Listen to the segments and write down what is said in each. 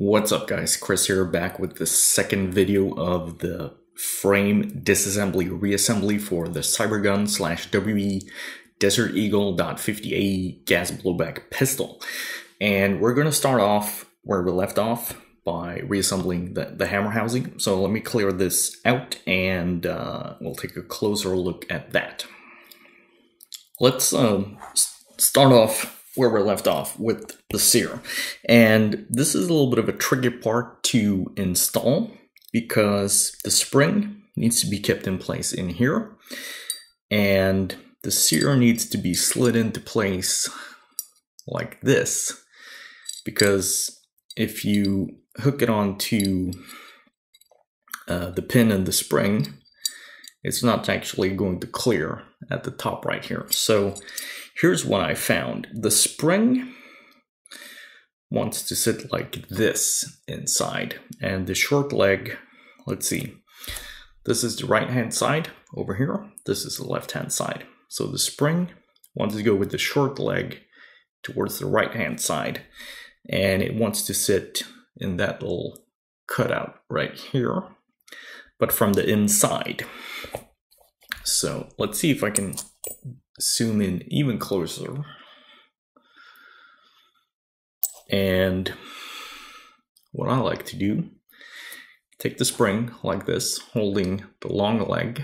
What's up guys, Chris here, back with the second video of the frame disassembly reassembly for the cybergun / WE Desert Eagle .50AE gas blowback pistol. And we're going to start off where we left off by reassembling the hammer housing. So let me clear this out and we'll take a closer look at that. Let's start off where we're left off with the sear. And this is a little bit of a tricky part to install because the spring needs to be kept in place in here. And the sear needs to be slid into place like this, because if you hook it onto the pin and the spring, it's not actually going to clear at the top right here. So here's what I found. The spring wants to sit like this inside, and the short leg, let's see, this is the right hand side over here, this is the left hand side. So the spring wants to go with the short leg towards the right hand side, and it wants to sit in that little cutout right here, but from the inside. So let's see if I can zoom in even closer. And what I like to do, take the spring like this, holding the long leg,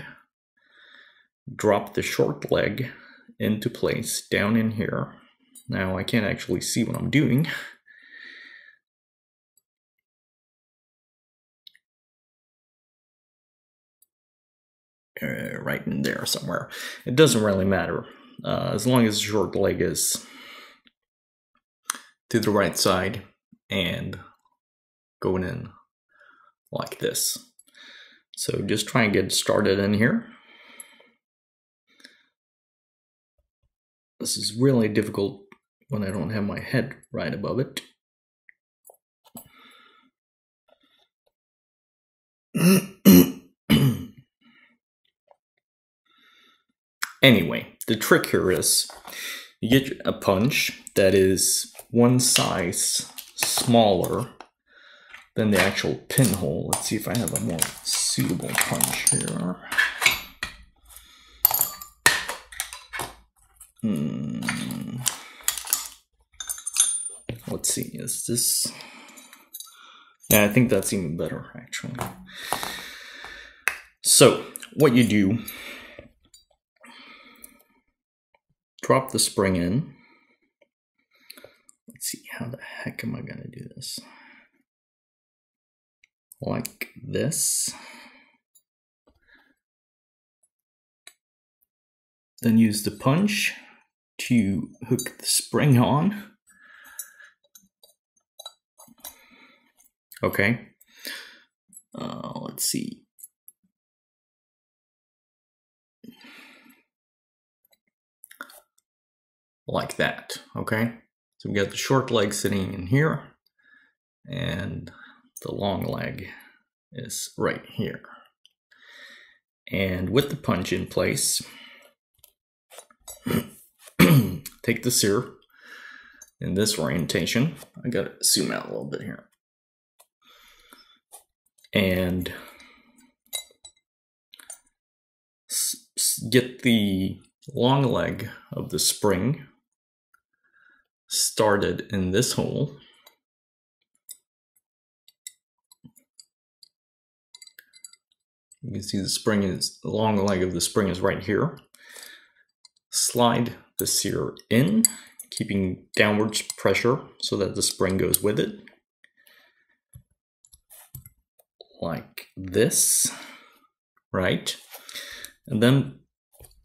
drop the short leg into place down in here. Now I can't actually see what I'm doing. Right in there somewhere. It doesn't really matter. As long as the short leg is to the right side and going in like this. So just try and get started in here. This is really difficult when I don't have my head right above it. Anyway, the trick here is you get a punch that is one size smaller than the actual pinhole. Let's see if I have a more suitable punch here. Let's see, is this... Yeah, I think that's even better, actually. So, what you do... Drop the spring in. Let's see, how the heck am I gonna do this? Like this. Then use the punch to hook the spring on. Okay. Let's see. Like that, okay? So we got the short leg sitting in here, and the long leg is right here. And with the punch in place, take the sear in this orientation. I gotta zoom out a little bit here. And get the long leg of the spring started in this hole, you can see the spring is, the long leg of the spring is right here. Slide the sear in, keeping downwards pressure so that the spring goes with it, like this, right? And then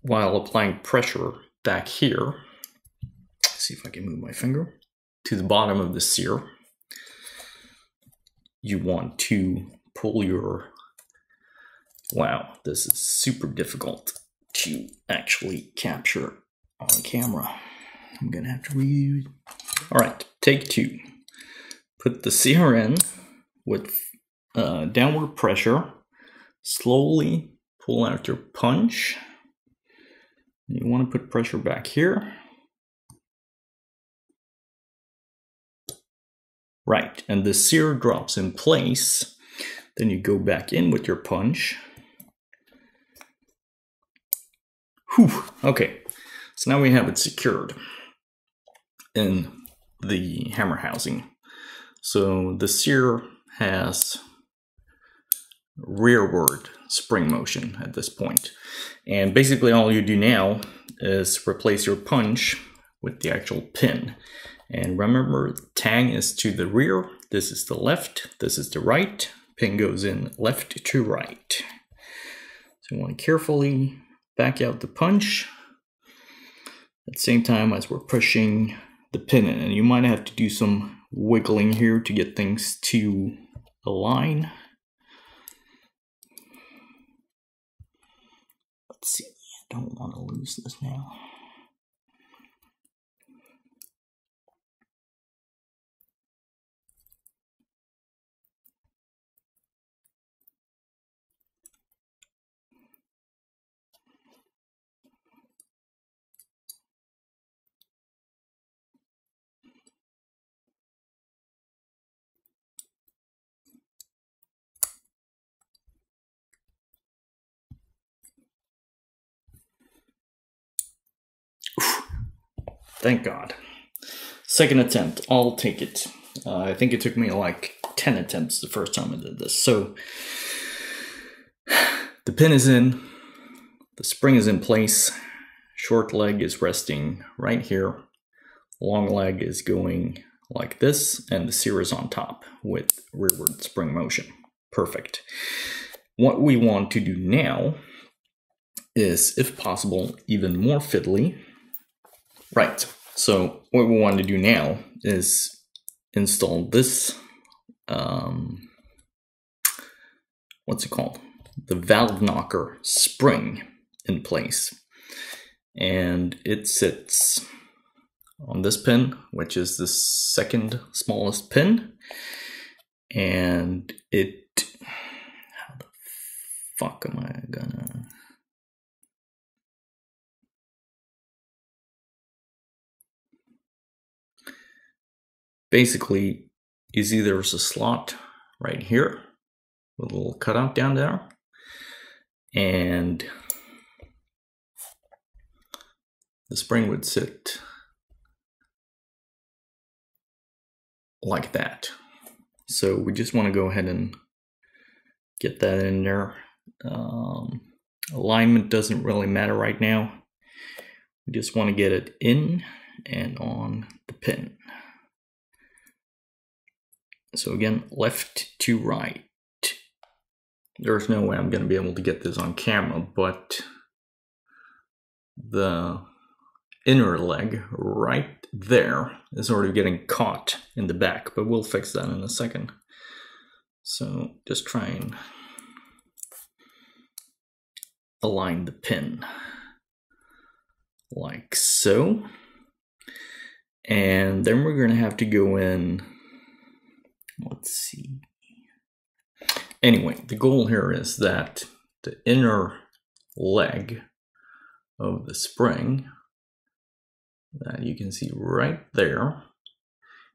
while applying pressure back here, see if I can move my finger to the bottom of the sear, you want to pull your... Wow, this is super difficult to actually capture on camera. I'm gonna have to read. All right, take two. Put the sear in with downward pressure. Slowly pull out your punch. You want to put pressure back here. Right, and the sear drops in place. Then you go back in with your punch. Whew, okay, so now we have it secured in the hammer housing. So the sear has rearward spring motion at this point. And basically all you do now is replace your punch with the actual pin. And remember, tang is to the rear, this is the left, this is the right, pin goes in left to right. So you want to carefully back out the punch at the same time as we're pushing the pin in. And you might have to do some wiggling here to get things to align. Let's see, I don't want to lose this now. Thank God. Second attempt, I'll take it. I think it took me like 10 attempts the first time I did this. So the pin is in, the spring is in place, short leg is resting right here, long leg is going like this, and the sear is on top with rearward spring motion. Perfect. What we want to do now is, if possible, even more fiddly. Right, so what we want to do now is install this, what's it called? The valve knocker spring in place. And it sits on this pin, which is the second smallest pin. And it, how the fuck am I gonna... Basically, you see there's a slot right here with a little cutout down there, and the spring would sit like that. So we just want to go ahead and get that in there. Alignment doesn't really matter right now. We just want to get it in and on the pin. So again, left to right. There's no way I'm going to be able to get this on camera, but the inner leg right there is already getting caught in the back, but we'll fix that in a second. So just try and align the pin like so. And then we're going to have to go in. Let's see. Anyway, the goal here is that the inner leg of the spring that you can see right there,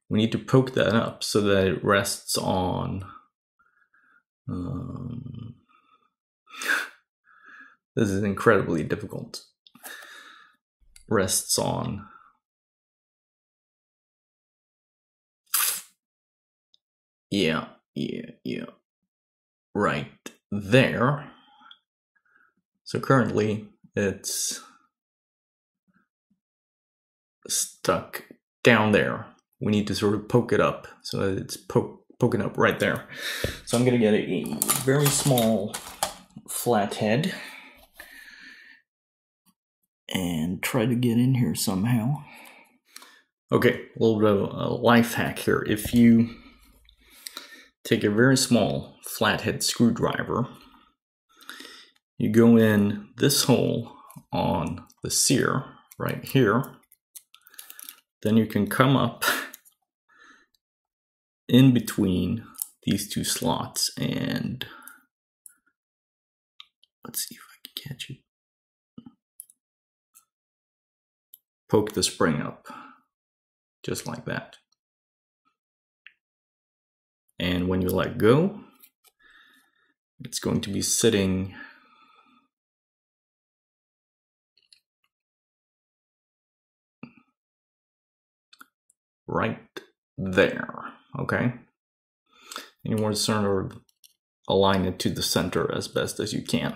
we need to poke that up so that it rests on, this is incredibly difficult, rests on right there. So currently it's stuck down there. We need to sort of poke it up so that it's poking up right there. So I'm going to get a very small flat head and try to get in here somehow. Okay, a little bit of a life hack here. If you take a very small flathead screwdriver, you go in this hole on the sear right here, then you can come up in between these two slots and let's see if I can catch it. Poke the spring up just like that. And when you let go, it's going to be sitting right there, okay? And you want to sort of align it to the center as best as you can.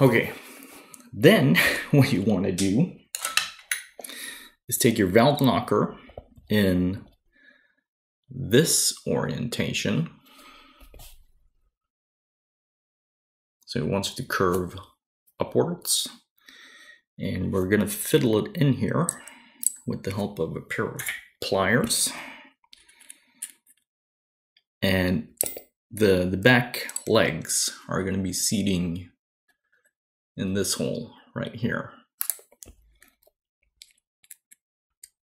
Okay, then what you want to do is take your valve knocker in this orientation. So it wants it to curve upwards, and we're going to fiddle it in here with the help of a pair of pliers. And the back legs are going to be seating in this hole right here.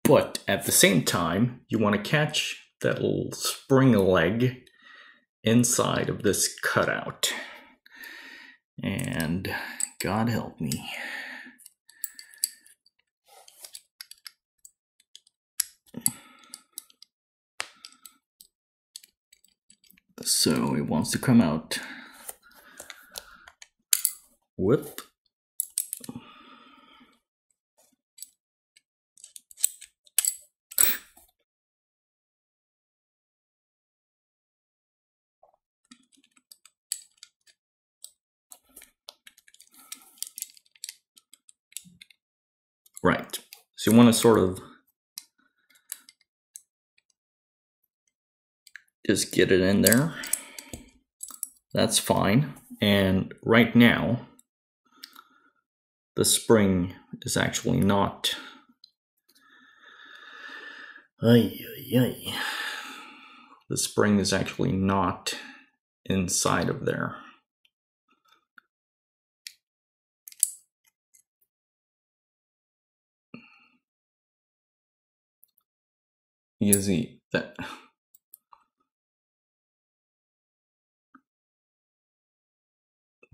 But at the same time, you want to catch that little spring leg inside of this cutout. And God help me. So it wants to come out. Whip. Right. So you want to sort of just get it in there. That's fine. And right now, the spring is actually not. The spring is actually not inside of there. You see that?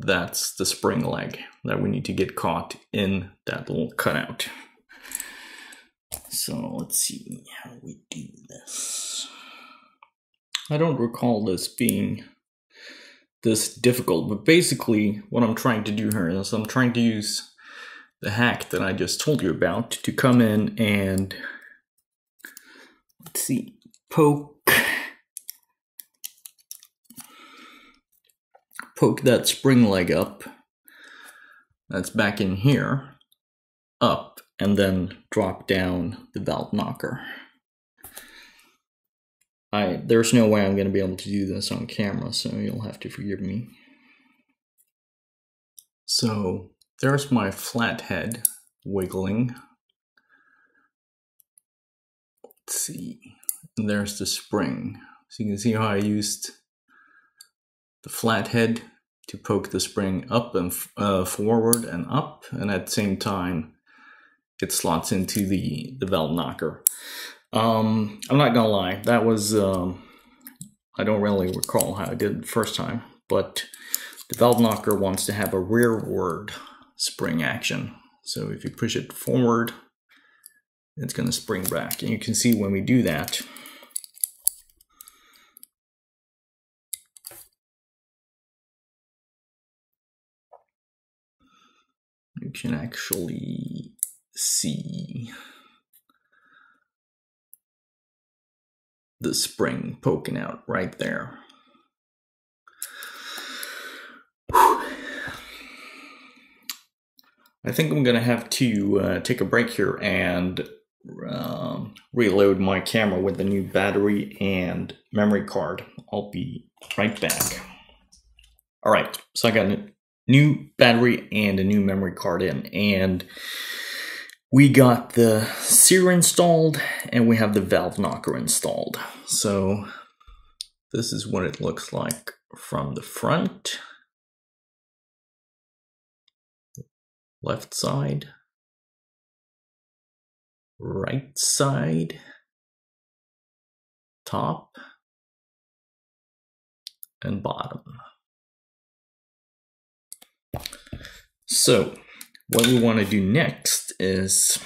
That's the spring leg that we need to get caught in that little cutout. So let's see how we do this. I don't recall this being this difficult, but basically what I'm trying to do here is I'm trying to use the hack that I just told you about to come in and, let's see, poke that spring leg up that's back in here, up, and then drop down the valve knocker. There's no way I'm going to be able to do this on camera, so you'll have to forgive me. So there's my flathead wiggling. Let's see, and there's the spring. So you can see how I used the flathead to poke the spring up and forward and up, and at the same time it slots into the valve knocker. I'm not gonna lie, that was I don't really recall how I did it the first time, but the valve knocker wants to have a rearward spring action. So if you push it forward, it's gonna spring back, and you can see when we do that, you can actually see the spring poking out right there. Whew. I think I'm gonna have to take a break here and reload my camera with a new battery and memory card. I'll be right back. All right, so I got it. New battery and a new memory card in, and we got the sear installed, and we have the valve knocker installed. So this is what it looks like from the front, left side, right side, top, and bottom. So what we want to do next is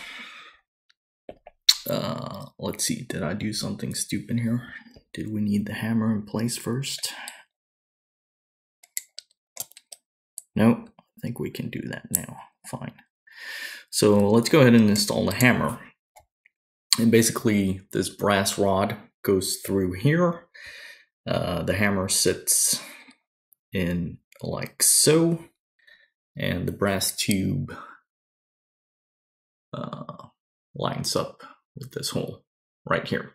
Let's see, did I do something stupid here? Did we need the hammer in place first? No, I think we can do that now. Fine. So let's go ahead and install the hammer. And basically this brass rod goes through here. The hammer sits in like so, and the brass tube lines up with this hole right here.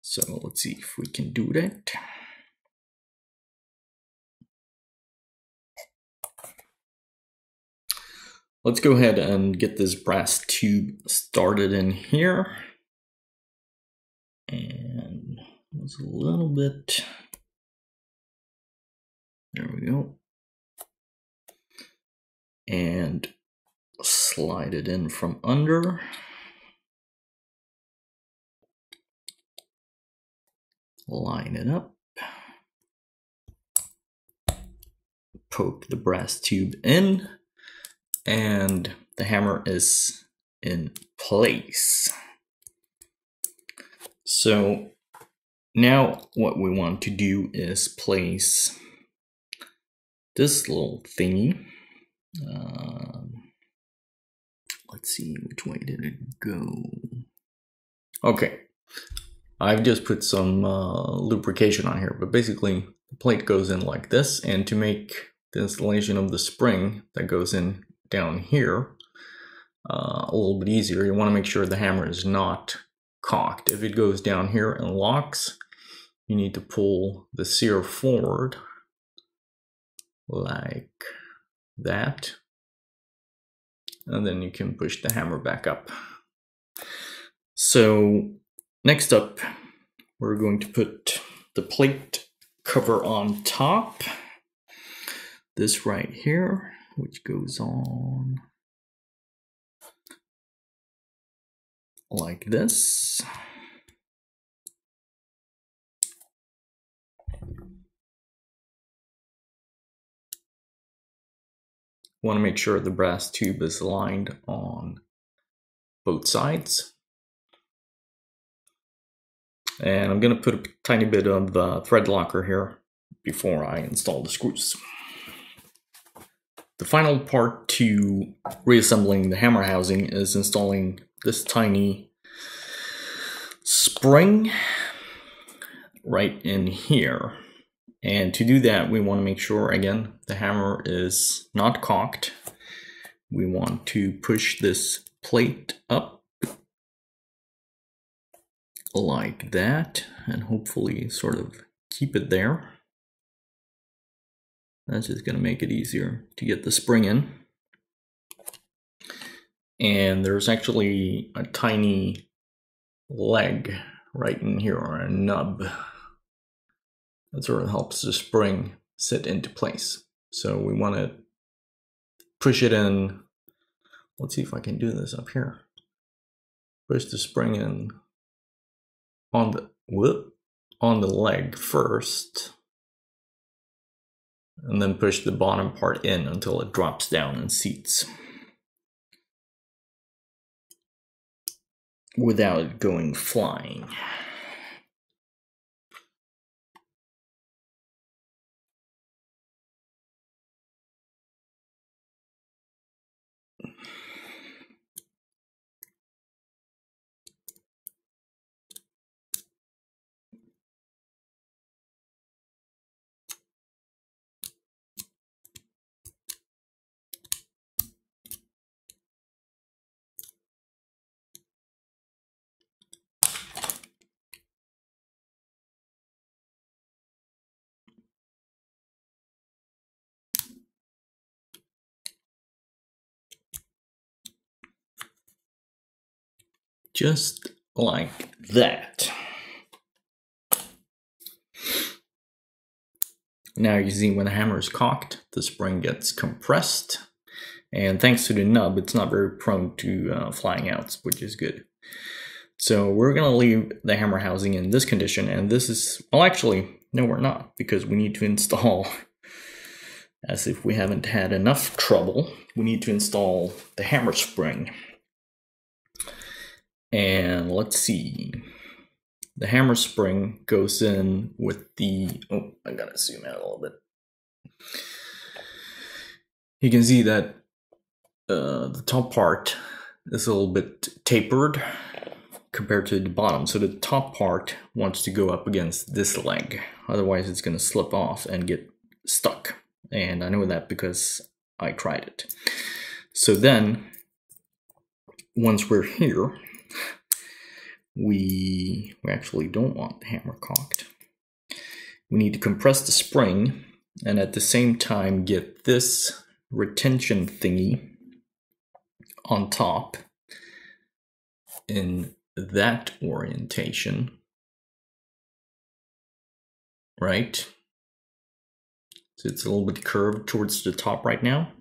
So let's see if we can do that. Let's go ahead and get this brass tube started in here. And it was a little bit, there we go. And slide it in from under. Line it up. Poke the brass tube in. And the hammer is in place. So now what we want to do is place this little thingy. Let's see, which way did it go? Okay, I've just put some lubrication on here, but basically the plate goes in like this, and to make the installation of the spring that goes in down here a little bit easier, you want to make sure the hammer is not cocked. If it goes down here and locks, you need to pull the sear forward like that, and then you can push the hammer back up. So next up, we're going to put the plate cover on top, this right here, which goes on like this. Want to make sure the brass tube is lined on both sides. And I'm going to put a tiny bit of thread locker here before I install the screws. The final part to reassembling the hammer housing is installing this tiny spring right in here. And to do that, we want to make sure, again, the hammer is not cocked. We want to push this plate up like that, and hopefully sort of keep it there. That's just going to make it easier to get the spring in. And there's actually a tiny leg right in here, or a nub, that sort of helps the spring sit into place. So we want to push it in. Let's see if I can do this up here. Push the spring in on the leg first, and then push the bottom part in until it drops down and seats without it going flying. Just like that. Now you see when the hammer is cocked, the spring gets compressed. And thanks to the nub, it's not very prone to flying out, which is good. So we're gonna leave the hammer housing in this condition, and this is, well actually, no we're not, because we need to install, as if we haven't had enough trouble, we need to install the hammer spring. And let's see, the hammer spring goes in with the, oh, I gotta zoom out a little bit. You can see that the top part is a little bit tapered compared to the bottom. So the top part wants to go up against this leg. Otherwise it's gonna slip off and get stuck. And I know that because I tried it. So then once we're here, we actually don't want the hammer cocked. We need to compress the spring and at the same time get this retention thingy on top in that orientation, right? So it's a little bit curved towards the top right now.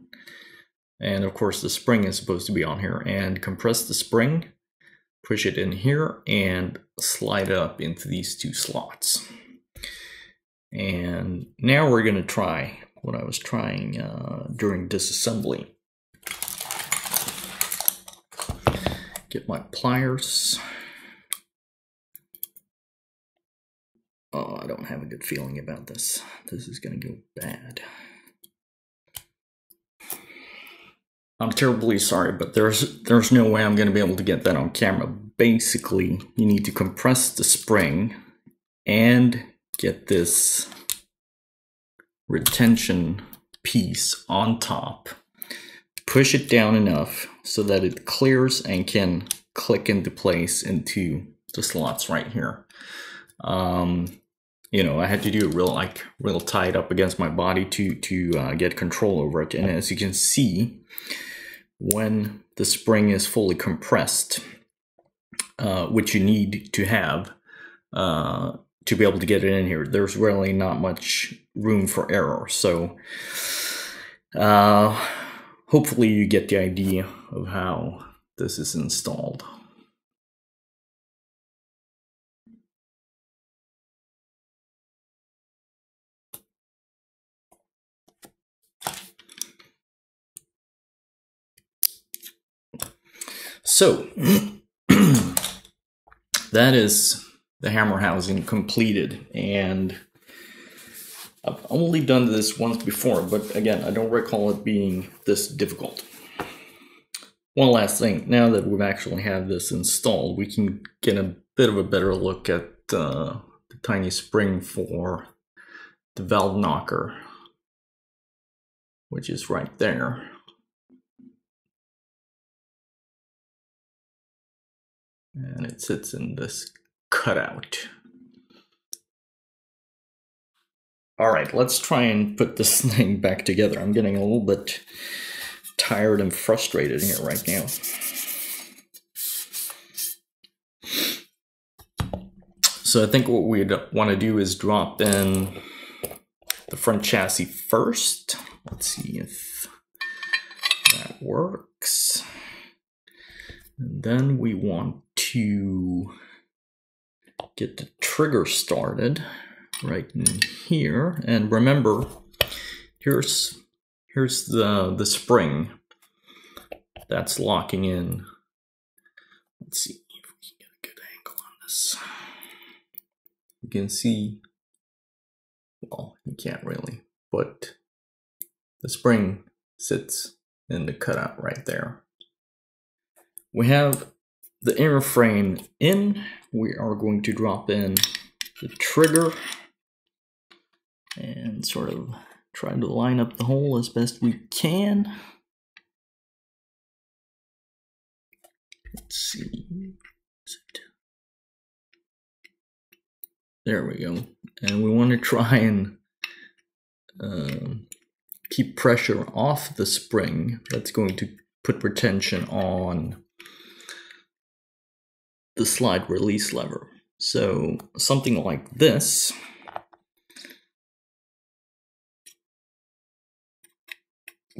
And of course the spring is supposed to be on here, and compress the spring, push it in here and slide up into these two slots. And now we're gonna try what I was trying during disassembly. Get my pliers. Oh, I don't have a good feeling about this. This is gonna go bad. I'm terribly sorry, but there's no way I'm going to be able to get that on camera. Basically, you need to compress the spring and get this retention piece on top. Push it down enough so that it clears and can click into place into the slots right here. You know, I had to do it real tight up against my body to get control over it. And as you can see, when the spring is fully compressed, which you need to have to be able to get it in here, there's really not much room for error. So hopefully you get the idea of how this is installed. So that is the hammer housing completed, and I've only done this once before, but again, I don't recall it being this difficult. One last thing, now that we've actually had this installed, we can get a bit of a better look at the tiny spring for the valve knocker, which is right there. And it sits in this cutout. All right, let's try and put this thing back together. I'm getting a little bit tired and frustrated here right now. So I think what we'd want to do is drop in the front chassis first. Let's see if that works. And then we want to get the trigger started right in here. And remember, here's the spring that's locking in. Let's see if we can get a good angle on this. You can see, well, you can't really, but the spring sits in the cutout right there. We have the inner frame in. We are going to drop in the trigger and sort of try to line up the hole as best we can. Let's see. There we go. And we want to try and keep pressure off the spring. That's going to put retention on the slide release lever. So something like this.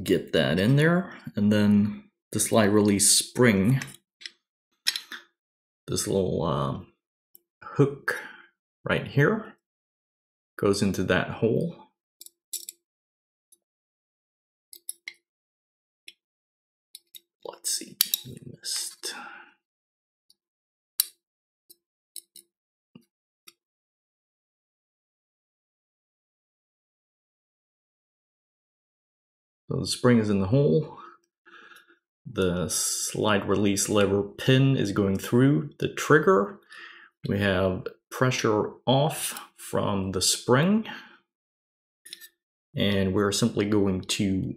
Get that in there, and then the slide release spring, this little hook right here goes into that hole. Let's see, we missed. So the spring is in the hole. The slide release lever pin is going through the trigger. We have pressure off from the spring, and we're simply going to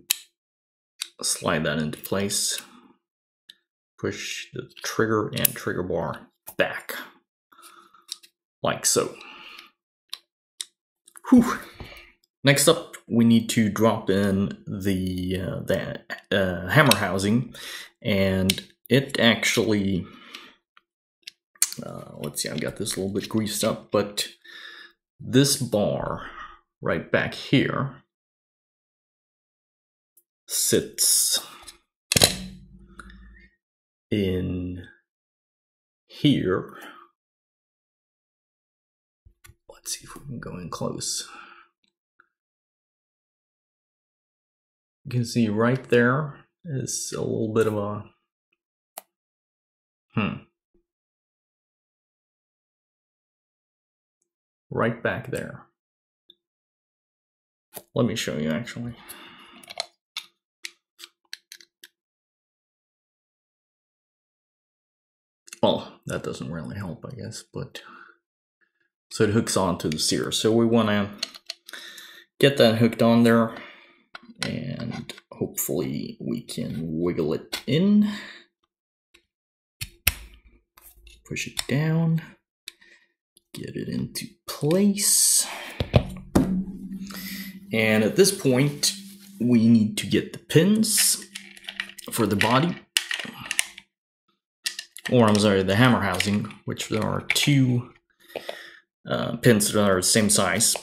slide that into place. Push the trigger and trigger bar back, like so. Whew. Next up, we need to drop in the hammer housing, and it actually, let's see, I've got this a little bit greased up, but this bar right back here sits in here. Let's see if we can go in close. You can see right there is a little bit of a right back there. Let me show you actually. Well, that doesn't really help, I guess, but so it hooks onto the sear. So we want to get that hooked on there, and hopefully we can wiggle it in, push it down, get it into place. And at this point, we need to get the pins for the body, or I'm sorry, the hammer housing, which there are two pins that are the same size.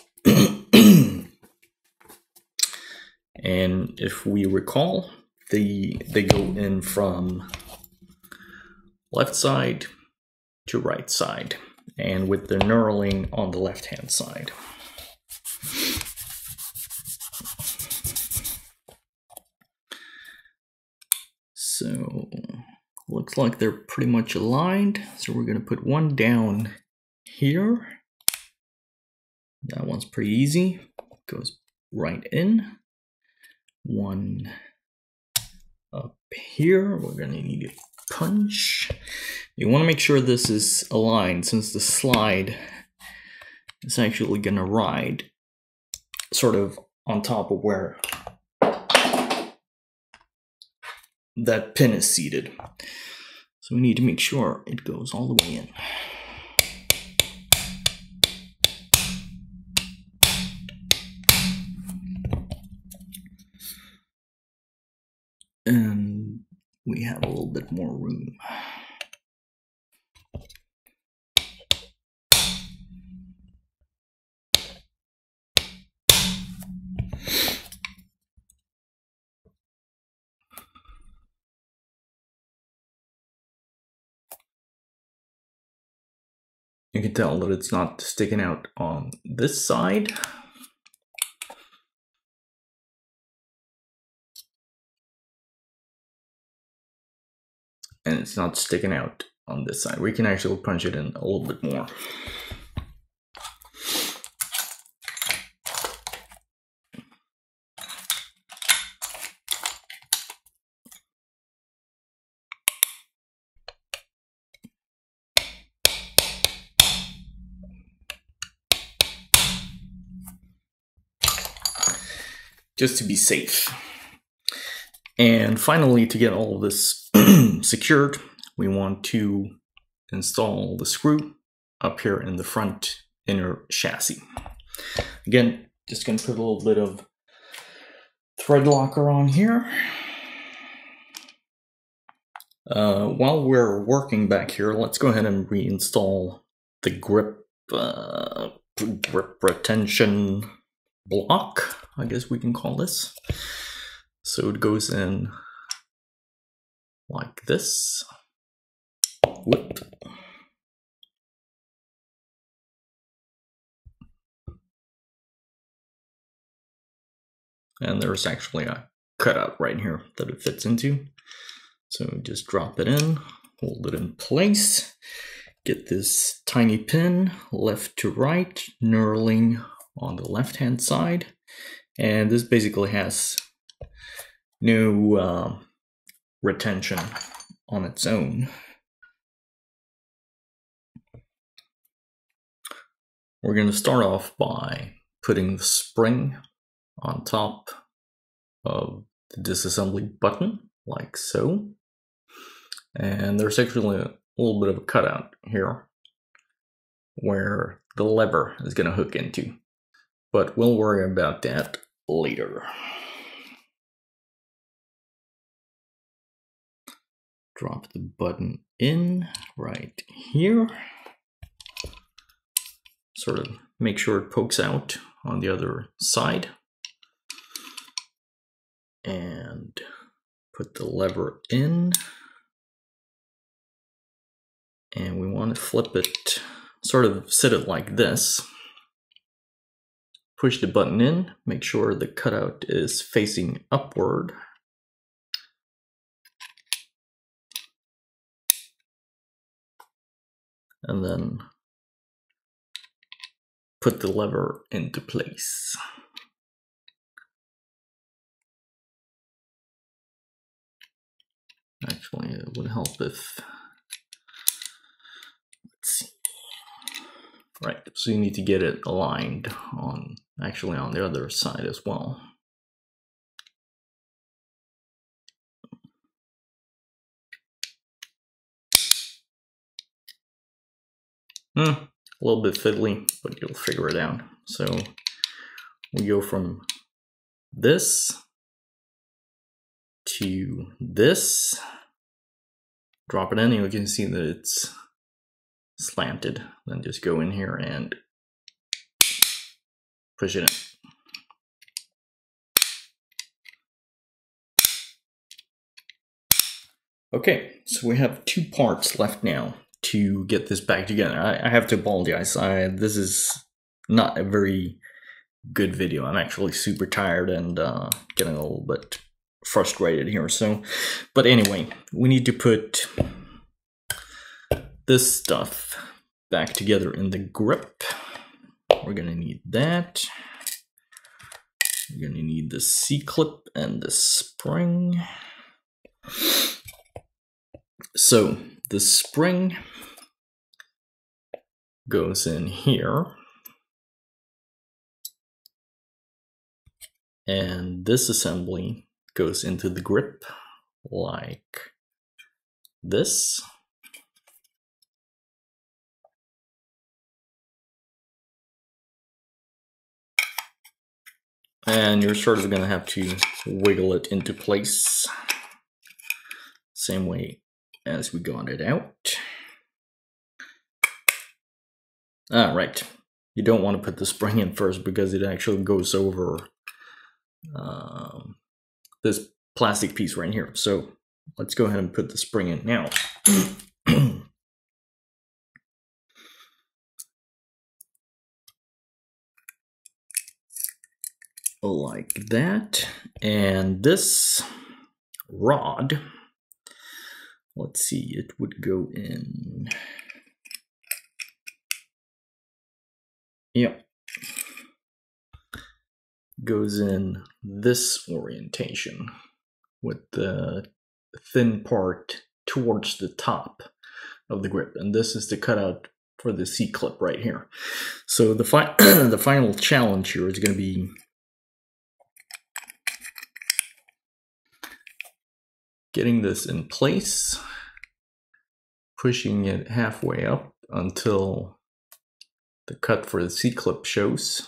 And if we recall, they go in from left side to right side, and with the knurling on the left hand side. So looks like they're pretty much aligned. So we're gonna put one down here. That one's pretty easy, goes right in. One up here, we're gonna need a punch. You wanna make sure this is aligned, since the slide is actually gonna ride sort of on top of where that pin is seated. So we need to make sure it goes all the way in. And we have a little bit more room. You can tell that it's not sticking out on this side. And it's not sticking out on this side. We can actually punch it in a little bit more. Just to be safe. And finally, to get all of this secured, we want to install the screw up here in the front inner chassis. Again, just going to put a little bit of thread locker on here. While we're working back here, let's go ahead and reinstall the grip retention block, I guess we can call this. So it goes in like this. Whoop. And there's actually a cutout right here that it fits into. So just drop it in, hold it in place, get this tiny pin left to right, knurling on the left hand side. And this basically has no retention on its own. We're going to start off by putting the spring on top of the disassembly button, like so. And there's actually a little bit of a cutout here where the lever is going to hook into, but we'll worry about that later. Drop the button in right here. Sort of make sure it pokes out on the other side. And put the lever in. And we want to flip it, sort of set it like this. Push the button in, make sure the cutout is facing upward. And then put the lever into place. Actually, it would help if, let's see. Right, so you need to get it aligned on, actually on the other side as well. A little bit fiddly, but you'll figure it out. So we go from this to this. Drop it in, and you can see that it's slanted. Then just go in here and push it in. Okay, so we have two parts left now to get this back together. I have to apologize. This is not a very good video. I'm actually super tired and getting a little bit frustrated here. So, but anyway, we need to put this stuff back together in the grip. We're gonna need that. We're gonna need the C-clip and the spring. So the spring goes in here, and this assembly goes into the grip like this. And you're sort of going to have to wiggle it into place, same way as we got it out. Right. You don't want to put the spring in first because it actually goes over this plastic piece right here. So let's go ahead and put the spring in now. Like that. And this rod, let's see, it would go in. Yeah. Goes in this orientation with the thin part towards the top of the grip. And this is the cutout for the C-clip right here. So the the final challenge here is going to be getting this in place, pushing it halfway up until the cut for the C-clip shows,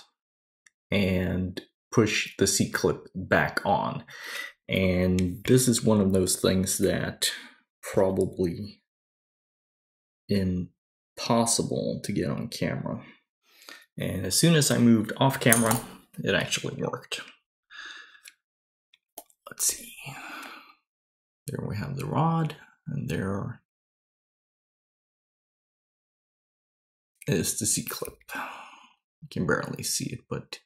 and push the C-clip back on. And this is one of those things that probably impossible to get on camera. And as soon as I moved off camera, it actually worked. Let's see. There we have the rod, and there is the C-clip. You can barely see it, but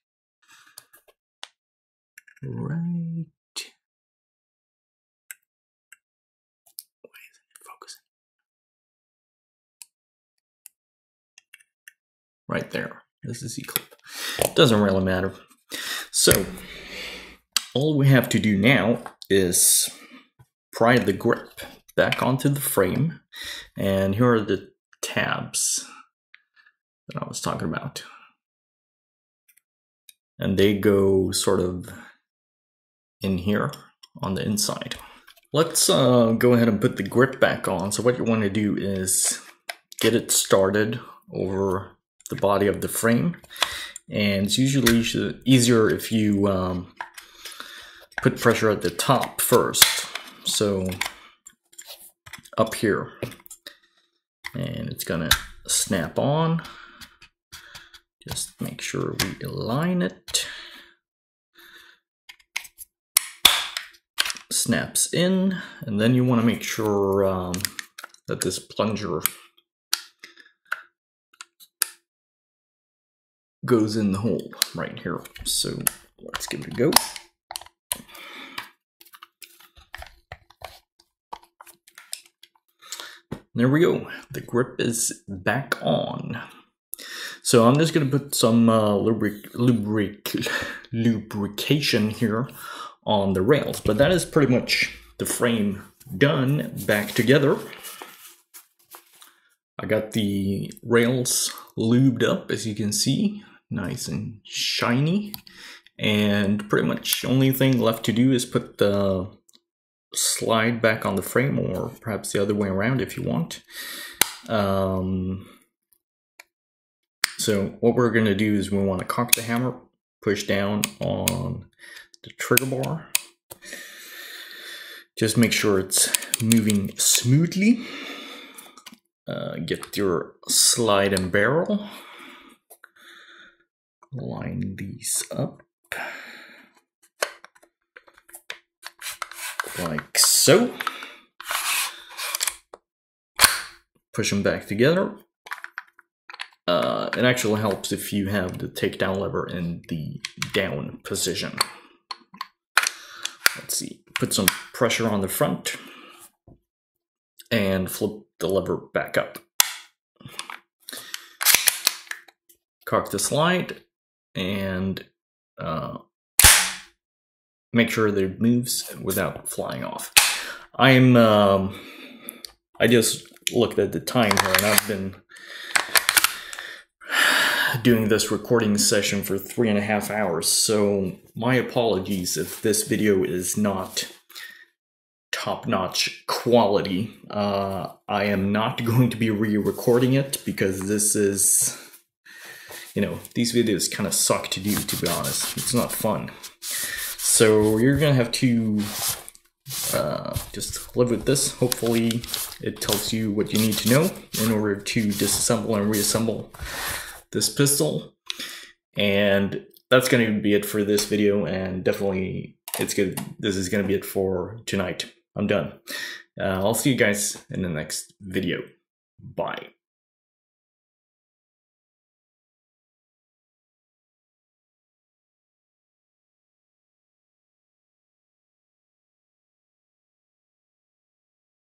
right. Why isn't it focusing? Right there is the C-clip. Doesn't really matter. So all we have to do now is pry the grip back onto the frame, and here are the tabs that I was talking about. And they go sort of in here on the inside. Let's go ahead and put the grip back on. So what you want to do is get it started over the body of the frame. And it's usually easier if you put pressure at the top first. So up here, and it's gonna snap on. Just make sure we align it. Snaps in, and then you want to make sure that this plunger goes in the hole right here. So let's give it a go. There we go. The grip is back on. So I'm just going to put some lubrication here on the rails, but that is pretty much the frame done back together. I got the rails lubed up, as you can see, nice and shiny, and pretty much only thing left to do is put the slide back on the frame, or perhaps the other way around if you want. So what we're going to do is we want to cock the hammer, push down on the trigger bar. Just make sure it's moving smoothly. Get your slide and barrel. Line these up like so. Push them back together. It actually helps if you have the takedown lever in the down position. Let's see, put some pressure on the front and flip the lever back up. Cock the slide and make sure that it moves without flying off. I just looked at the time here, and I've been doing this recording session for 3.5 hours, so my apologies if this video is not top-notch quality. I am not going to be re-recording it because this is, you know, these videos kind of suck to do, to be honest. It's not fun. So you're gonna have to just live with this. Hopefully it tells you what you need to know in order to disassemble and reassemble this pistol. And that's going to be it for this video, and definitely it's good. This is going to be it for tonight. I'm done. I'll see you guys in the next video. Bye.